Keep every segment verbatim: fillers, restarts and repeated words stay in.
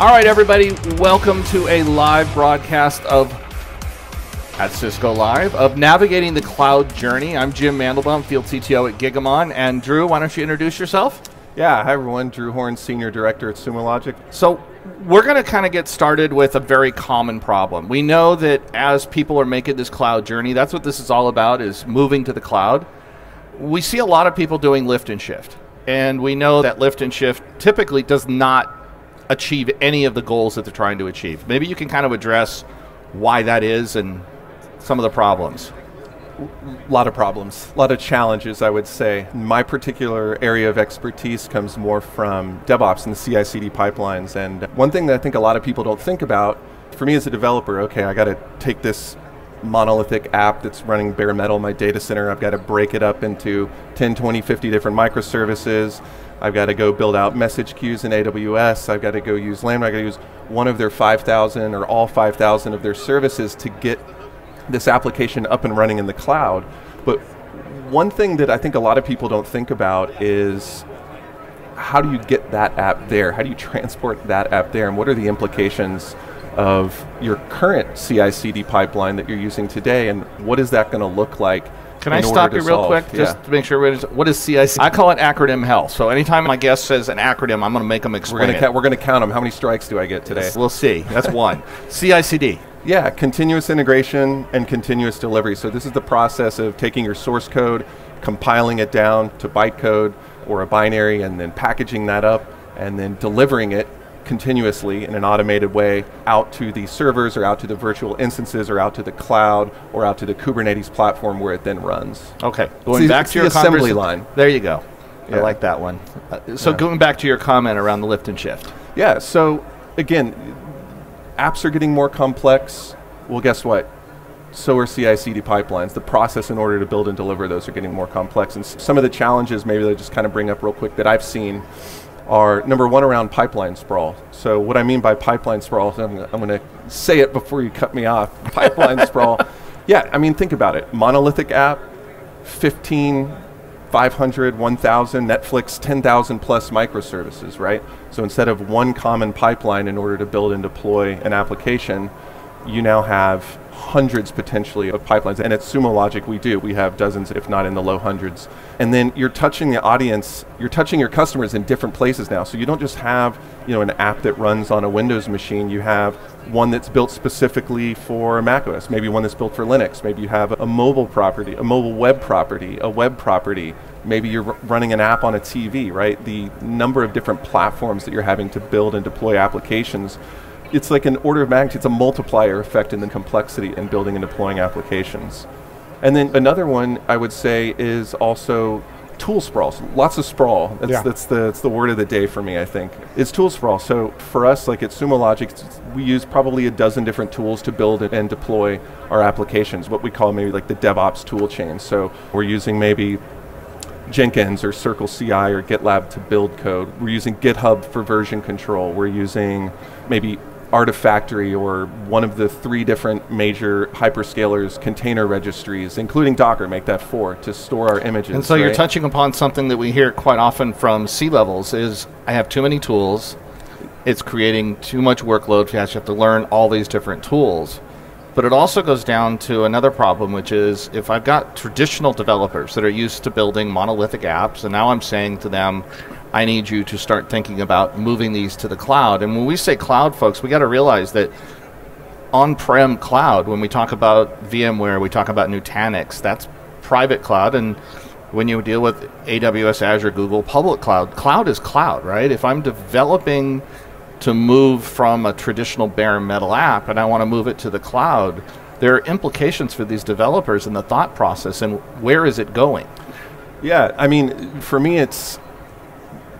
All right, everybody, welcome to a live broadcast of, at Cisco Live, of Navigating the Cloud Journey. I'm Jim Mandelbaum, Field C T O at Gigamon, and Drew, why don't you introduce yourself? Yeah, hi everyone, Drew Horn, Senior Director at Sumo Logic. So we're going to kind of get started with a very common problem. We know that as people are making this cloud journey, that's what this is all about, is moving to the cloud. We see a lot of people doing lift and shift, and we know that lift and shift typically does not achieve any of the goals that they're trying to achieve. Maybe you can kind of address why that is and some of the problems. A lot of problems, a lot of challenges, I would say. My particular area of expertise comes more from DevOps and the C I C D pipelines. And one thing that I think a lot of people don't think about, for me as a developer, okay, I got to take this monolithic app that's running bare metal in my data center, I've got to break it up into ten, twenty, fifty different microservices. I've got to go build out message queues in A W S. I've got to go use Lambda. I've got to use one of their five thousand or all five thousand of their services to get this application up and running in the cloud. But one thing that I think a lot of people don't think about is how do you get that app there? How do you transport that app there? And what are the implications of your current C I C D pipeline that you're using today? And what is that going to look like? Can I stop you real quick just to make sure we're, what is C I C D? I call it acronym hell. So anytime my guest says an acronym, I'm going to make them explain it. We're going to count them. How many strikes do I get today? We'll see. That's one. C I C D. Yeah, continuous integration and continuous delivery. So this is the process of taking your source code, compiling it down to bytecode or a binary, and then packaging that up and then delivering it continuously in an automated way out to the servers or out to the virtual instances or out to the cloud or out to the Kubernetes platform where it then runs. Okay, going it's back to your assembly line. There you go. Yeah. I like that one. Uh, so yeah. Going back to your comment around the lift and shift. Yeah, so again, apps are getting more complex. Well, guess what? So are C I C D pipelines. The process in order to build and deliver those are getting more complex. And s some of the challenges maybe they'll just kind of bring up real quick that I've seen are number one around pipeline sprawl. So what I mean by pipeline sprawl, I'm, I'm going to say it before you cut me off, pipeline sprawl. Yeah, I mean, think about it. Monolithic app, fifteen, five hundred, one thousand, Netflix, ten thousand plus microservices, right? So instead of one common pipeline in order to build and deploy an application, you now have hundreds potentially of pipelines. And at Sumo Logic we do. We have dozens, if not in the low hundreds. And then you're touching the audience, you're touching your customers in different places now. So you don't just have, you know, an app that runs on a Windows machine. You have one that's built specifically for macOS, maybe one that's built for Linux. Maybe you have a mobile property, a mobile web property, a web property. Maybe you're running an app on a T V, right? The number of different platforms that you're having to build and deploy applications, it's like an order of magnitude, it's a multiplier effect in the complexity in building and deploying applications. And then another one I would say is also tool sprawl. So lots of sprawl. That's, yeah. that's, the, that's the word of the day for me, I think. It's tool sprawl. So for us, like at Sumo Logic, we use probably a dozen different tools to build and deploy our applications, what we call maybe like the DevOps tool chain. So we're using maybe Jenkins or CircleCI or GitLab to build code. We're using GitHub for version control. We're using maybe Artifactory or one of the three different major hyperscalers container registries, including Docker, make that four, to store our images. And so right? You're touching upon something that we hear quite often from C-levels is, I have too many tools, it's creating too much workload, you have to learn all these different tools. But it also goes down to another problem, which is if I've got traditional developers that are used to building monolithic apps, and now I'm saying to them, I need you to start thinking about moving these to the cloud. And when we say cloud, folks, we got to realize that on-prem cloud, when we talk about VMware, we talk about Nutanix, that's private cloud. And when you deal with A W S, Azure, Google, public cloud, cloud is cloud, right? If I'm developing to move from a traditional bare metal app and I want to move it to the cloud, there are implications for these developers in the thought process and where is it going? Yeah, I mean, for me, it's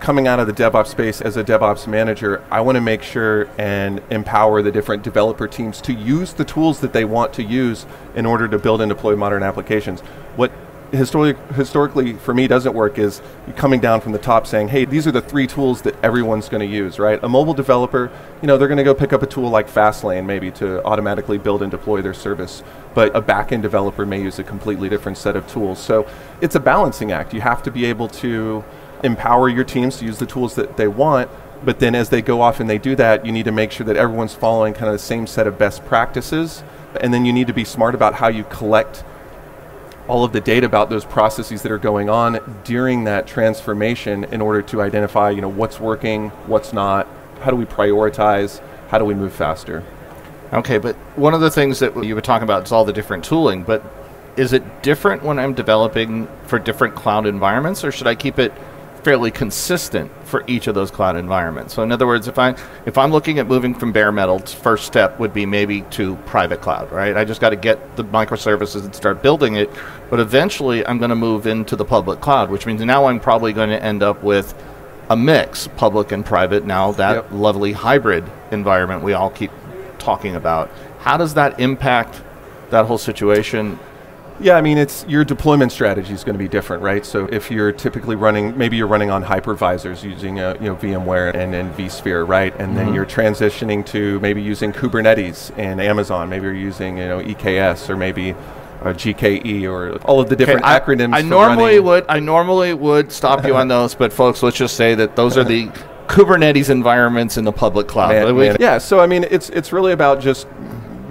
coming out of the DevOps space as a DevOps manager, I want to make sure and empower the different developer teams to use the tools that they want to use in order to build and deploy modern applications. What histori historically for me doesn't work is you coming down from the top saying, hey, these are the three tools that everyone's going to use, right? A mobile developer, you know, they're going to go pick up a tool like Fastlane maybe to automatically build and deploy their service, but a back-end developer may use a completely different set of tools. So it's a balancing act. You have to be able to empower your teams to use the tools that they want But then as they go off and they do that, you need to make sure that everyone's following kind of the same set of best practices. And then you need to be smart about how you collect all of the data about those processes that are going on during that transformation in order to identify, you know, what's working, what's not, how do we prioritize, how do we move faster. Okay, but one of the things that you were talking about is all the different tooling, but is it different when I'm developing for different cloud environments, or should I keep it fairly consistent for each of those cloud environments? So in other words, if, I, if I'm looking at moving from bare metal, first step would be maybe to private cloud, right? I just got to get the microservices and start building it, but eventually I'm going to move into the public cloud, which means now I'm probably going to end up with a mix, public and private, now that yep. lovely hybrid environment we all keep talking about. How does that impact that whole situation? Yeah, I mean, it's your deployment strategy is going to be different, right? So if you're typically running, maybe you're running on hypervisors using uh, you know, VMware and, and vSphere, right? And mm-hmm. then you're transitioning to maybe using Kubernetes and Amazon. Maybe you're using, you know, E K S or maybe uh, G K E or all of the different I, acronyms. I normally would I normally would stop you on those, but folks, let's just say that those are the Kubernetes environments in the public cloud. Man, man. Yeah, so I mean, it's it's really about just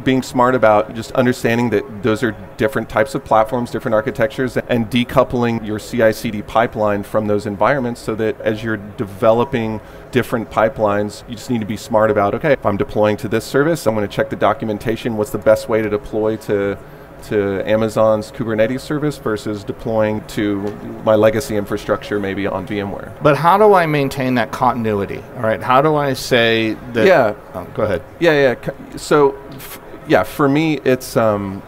being smart about just understanding that those are different types of platforms, different architectures, and decoupling your C I C D pipeline from those environments so that as you're developing different pipelines, you just need to be smart about, okay, if I'm deploying to this service, I'm going to check the documentation, what's the best way to deploy to, to Amazon's Kubernetes service versus deploying to my legacy infrastructure maybe on VMware. But how do I maintain that continuity? All right, how do I say that? Yeah. Oh, go ahead. Yeah, yeah. So. Yeah, for me, it's, um,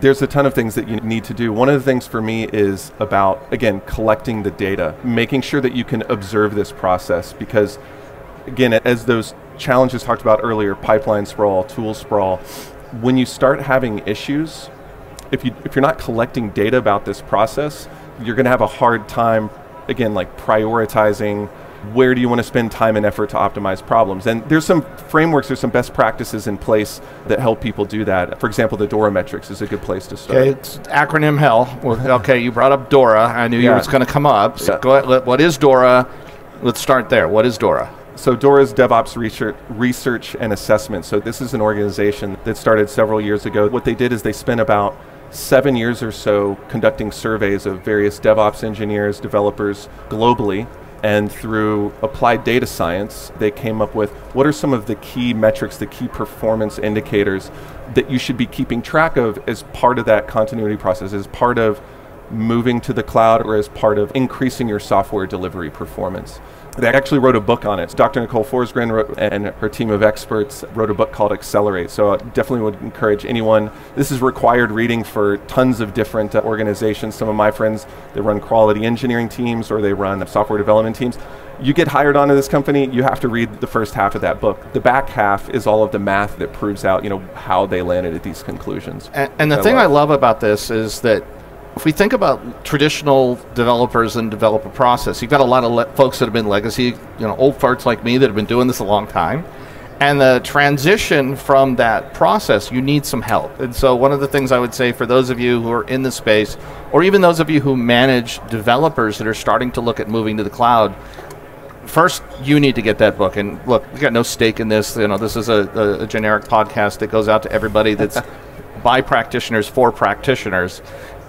there's a ton of things that you need to do. One of the things for me is about, again, collecting the data, making sure that you can observe this process because, again, as those challenges talked about earlier, pipeline sprawl, tool sprawl, when you start having issues, if, you, if you're not collecting data about this process, you're going to have a hard time, again, like prioritizing where do you want to spend time and effort to optimize problems. And there's some frameworks, there's some best practices in place that help people do that. For example, the DORA metrics is a good place to start. Okay, it's acronym hell. Well, okay, you brought up DORA. I knew yeah. you was going to come up. So yeah. go ahead, what is DORA? Let's start there. What is DORA? So DORA is DevOps research, research and assessment. So this is an organization that started several years ago. What they did is they spent about seven years or so conducting surveys of various DevOps engineers, developers globally. And through applied data science, they came up with what are some of the key metrics, the key performance indicators that you should be keeping track of as part of that continuity process, as part of moving to the cloud or as part of increasing your software delivery performance. They actually wrote a book on it. Doctor Nicole Forsgren wrote, and her team of experts wrote a book called Accelerate. So I definitely would encourage anyone. This is required reading for tons of different uh, organizations. Some of my friends, they run quality engineering teams or they run software development teams. You get hired onto this company, you have to read the first half of that book. The back half is all of the math that proves out, you know, how they landed at these conclusions. And, and the I thing love. I love about this is that if we think about traditional developers and developer process, you've got a lot of folks that have been legacy, you know, old farts like me that have been doing this a long time. And the transition from that process, you need some help. And so one of the things I would say for those of you who are in the space, or even those of you who manage developers that are starting to look at moving to the cloud, first, you need to get that book. And look, we've got no stake in this. You know, this is a, a, a generic podcast that goes out to everybody that's by practitioners for practitioners.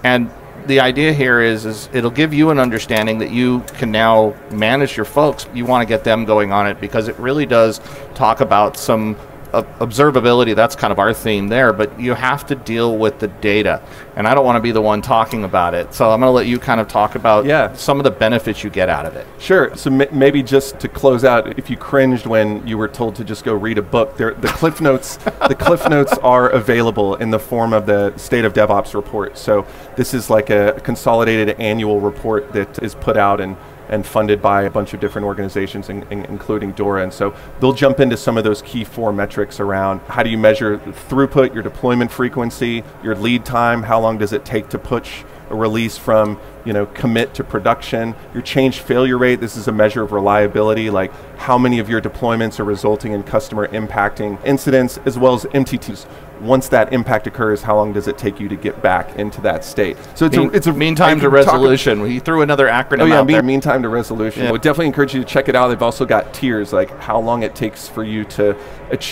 And the idea here is, is it'll give you an understanding that you can now manage your folks. You want to get them going on it because it really does talk about some uh, observability. That's kind of our theme there, but you have to deal with the data. And I don't want to be the one talking about it. So I'm going to let you kind of talk about yeah. some of the benefits you get out of it. Sure. So m maybe just to close out, if you cringed when you were told to just go read a book, there, the Cliff Notes, the Cliff Notes are available in the form of the State of DevOps report. So this is like a consolidated annual report that is put out and, and funded by a bunch of different organizations, in, in, including DORA. And so they'll jump into some of those key four metrics around how do you measure throughput, your deployment frequency, your lead time, how long does it take to push a release from, you know, commit to production, your change failure rate. This is a measure of reliability, like how many of your deployments are resulting in customer impacting incidents, as well as M T Ts. once that impact occurs, how long does it take you to get back into that state? So it's mean, a, it's a mean time to resolution. We threw another acronym. Oh yeah, out mean, there. mean time to resolution. Yeah. I would definitely encourage you to check it out. They've also got tiers, like how long it takes for you to.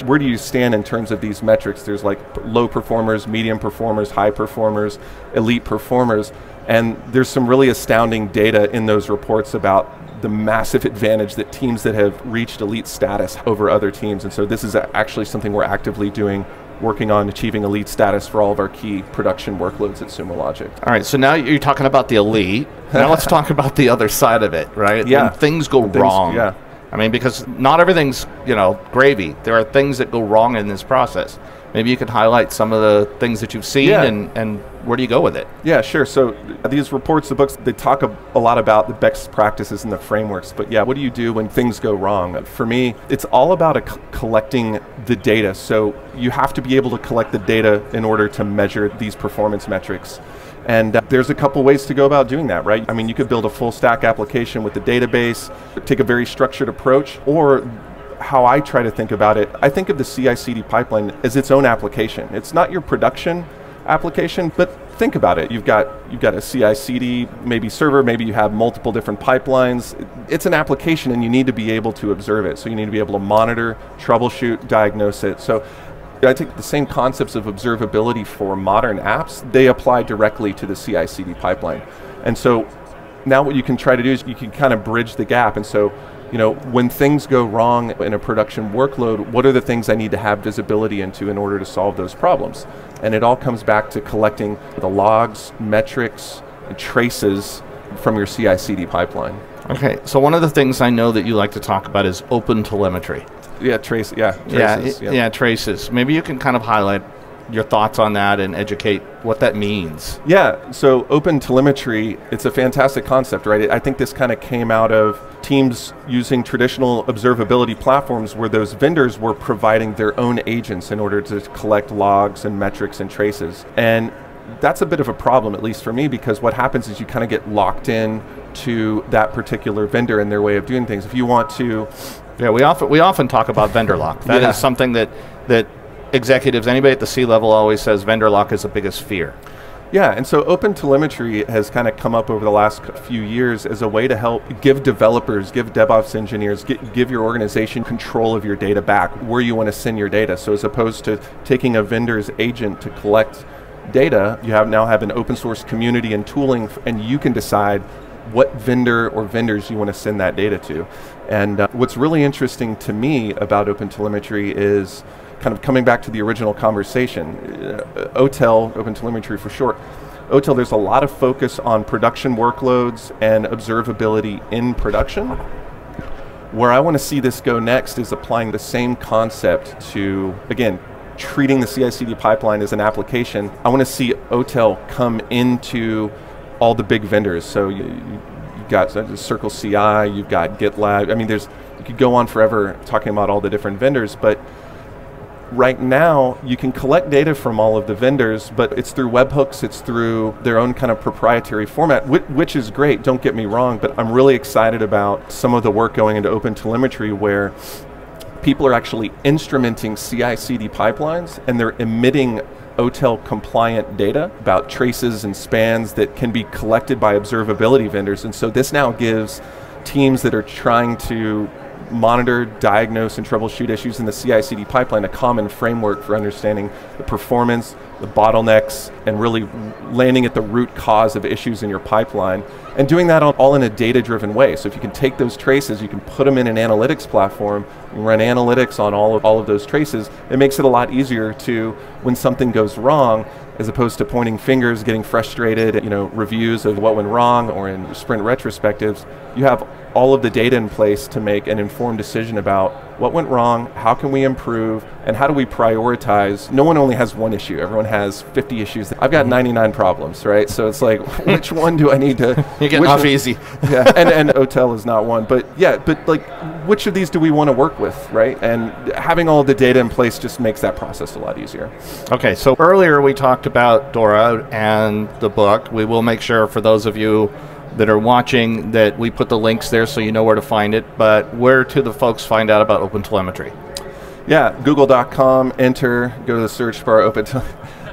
Where do you stand in terms of these metrics? There's like low performers, medium performers, high performers, elite performers, and there's some really astounding data in those reports about the massive advantage that teams that have reached elite status over other teams. And so this is actually something we're actively doing, working on achieving elite status for all of our key production workloads at Sumo Logic. All right, so now you're talking about the elite. Now let's talk about the other side of it, right? Yeah. When things go things, wrong. Yeah. I mean, because not everything's, you know, gravy. There are things that go wrong in this process. Maybe you could highlight some of the things that you've seen, yeah. and, and where do you go with it? Yeah, sure. So these reports, the books, they talk a, a lot about the best practices and the frameworks. But yeah, what do you do when things go wrong? For me, it's all about a c collecting the data. So you have to be able to collect the data in order to measure these performance metrics. And uh, there's a couple ways to go about doing that, right? I mean, you could build a full stack application with the database, take a very structured approach, or how I try to think about it, I think of the C I C D pipeline as its own application. It's not your production application, but think about it. You've got, you've got a C I C D, maybe server, maybe you have multiple different pipelines. It's an application and you need to be able to observe it. So you need to be able to monitor, troubleshoot, diagnose it. So I take the same concepts of observability for modern apps, they apply directly to the C I C D pipeline. And so now what you can try to do is you can kind of bridge the gap. And so, you know, when things go wrong in a production workload, what are the things I need to have visibility into in order to solve those problems? And it all comes back to collecting the logs, metrics, and traces from your C I C D pipeline. Okay, so one of the things I know that you like to talk about is OpenTelemetry. Yeah, trace, yeah, traces. Yeah, yeah. yeah, traces. Maybe you can kind of highlight your thoughts on that and educate what that means. Yeah, so OpenTelemetry, it's a fantastic concept, right? I think this kind of came out of teams using traditional observability platforms where those vendors were providing their own agents in order to collect logs and metrics and traces. And that's a bit of a problem, at least for me, because what happens is you kind of get locked in to that particular vendor and their way of doing things. If you want to... Yeah, we often, we often talk about vendor lock. That yeah. is something that, that executives, anybody at the C-level always says vendor lock is the biggest fear. Yeah, and so OpenTelemetry has kind of come up over the last few years as a way to help give developers, give DevOps engineers, get, give your organization control of your data back, where you want to send your data. So as opposed to taking a vendor's agent to collect data, you have now have an open source community and tooling, f and you can decide what vendor or vendors you want to send that data to. And uh, what's really interesting to me about OpenTelemetry is kind of coming back to the original conversation. Uh, O T E L, OpenTelemetry for short, O T E L, there's a lot of focus on production workloads and observability in production. Where I want to see this go next is applying the same concept to, again, treating the C I C D pipeline as an application. I want to see O T E L come into all the big vendors. So you, you, you've got CircleCI, you've got GitLab. I mean, there's, you could go on forever talking about all the different vendors, but right now you can collect data from all of the vendors, but it's through webhooks, it's through their own kind of proprietary format, which, which is great, don't get me wrong, but I'm really excited about some of the work going into OpenTelemetry where people are actually instrumenting C I C D pipelines and they're emitting O T E L compliant data about traces and spans that can be collected by observability vendors. And so this now gives teams that are trying to monitor, diagnose, and troubleshoot issues in the C I C D pipeline a common framework for understanding the performance, the bottlenecks, and really landing at the root cause of issues in your pipeline. And doing that all in a data-driven way. So if you can take those traces, you can put them in an analytics platform, and run analytics on all of, all of those traces, it makes it a lot easier to, when something goes wrong, as opposed to pointing fingers, getting frustrated, you know, reviews of what went wrong, or in sprint retrospectives, you have all of the data in place to make an informed decision about what went wrong, how can we improve, and how do we prioritize? No one only has one issue, everyone has fifty issues. I've got ninety-nine problems, right? So it's like, which one do I need to? You're getting off easy. Yeah, and, and O T E L is not one, but yeah, but like, which of these do we want to work with, right? And having all the data in place just makes that process a lot easier. Okay, so earlier we talked about DORA and the book. We will make sure for those of you that are watching that we put the links there so you know where to find it, but where do the folks find out about OpenTelemetry? Yeah, google dot com, enter, go to the search bar, open.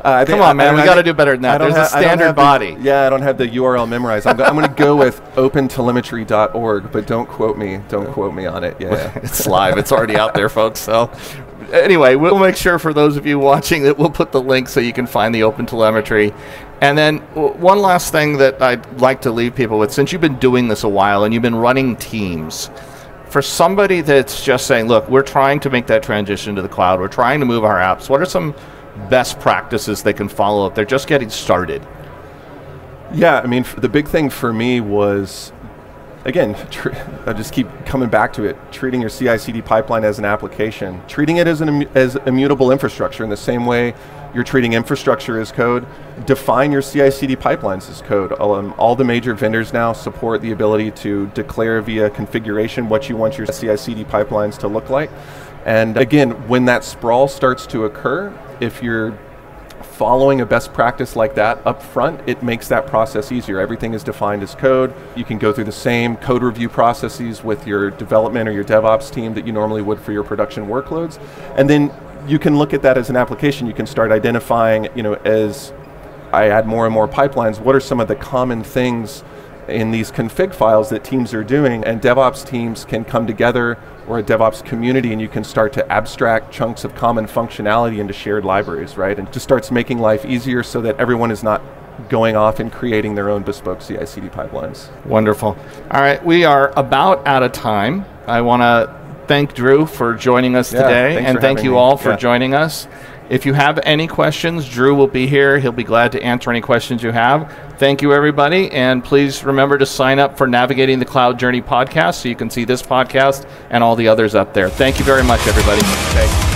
Uh, Come on, man, we got to do better than that. There's a standard body. Yeah, I don't have the U R L memorized. I'm, go I'm going to go with open telemetry dot org, but don't quote me. Don't quote me on it. Yeah, it's live. It's already out there, folks. So anyway, we'll make sure for those of you watching that we'll put the link so you can find the OpenTelemetry. And then w one last thing that I'd like to leave people with, since you've been doing this a while and you've been running teams, for somebody that's just saying, look, we're trying to make that transition to the cloud, we're trying to move our apps, what are some best practices they can follow if they're just getting started? Yeah, I mean, f the big thing for me was, again, tr I just keep coming back to it, treating your C I C D pipeline as an application, treating it as, an immu as immutable infrastructure in the same way you're treating infrastructure as code. Define your C I C D pipelines as code. Um, all the major vendors now support the ability to declare via configuration what you want your C I C D pipelines to look like. And again, when that sprawl starts to occur, if you're following a best practice like that up front, it makes that process easier. Everything is defined as code. You can go through the same code review processes with your development or your DevOps team that you normally would for your production workloads. And then you can look at that as an application. You can start identifying, you know, as I add more and more pipelines, what are some of the common things in these config files that teams are doing, and DevOps teams can come together, or a DevOps community, and you can start to abstract chunks of common functionality into shared libraries, right? And it just starts making life easier so that everyone is not going off and creating their own bespoke C I C D pipelines. Wonderful. All right, we are about out of time. I want to thank Drew for joining us yeah, today, and thank you me. all for yeah. joining us. If you have any questions, Drew will be here. He'll be glad to answer any questions you have. Thank you, everybody. And please remember to sign up for Navigating the Cloud Journey podcast so you can see this podcast and all the others up there. Thank you very much, everybody. Okay.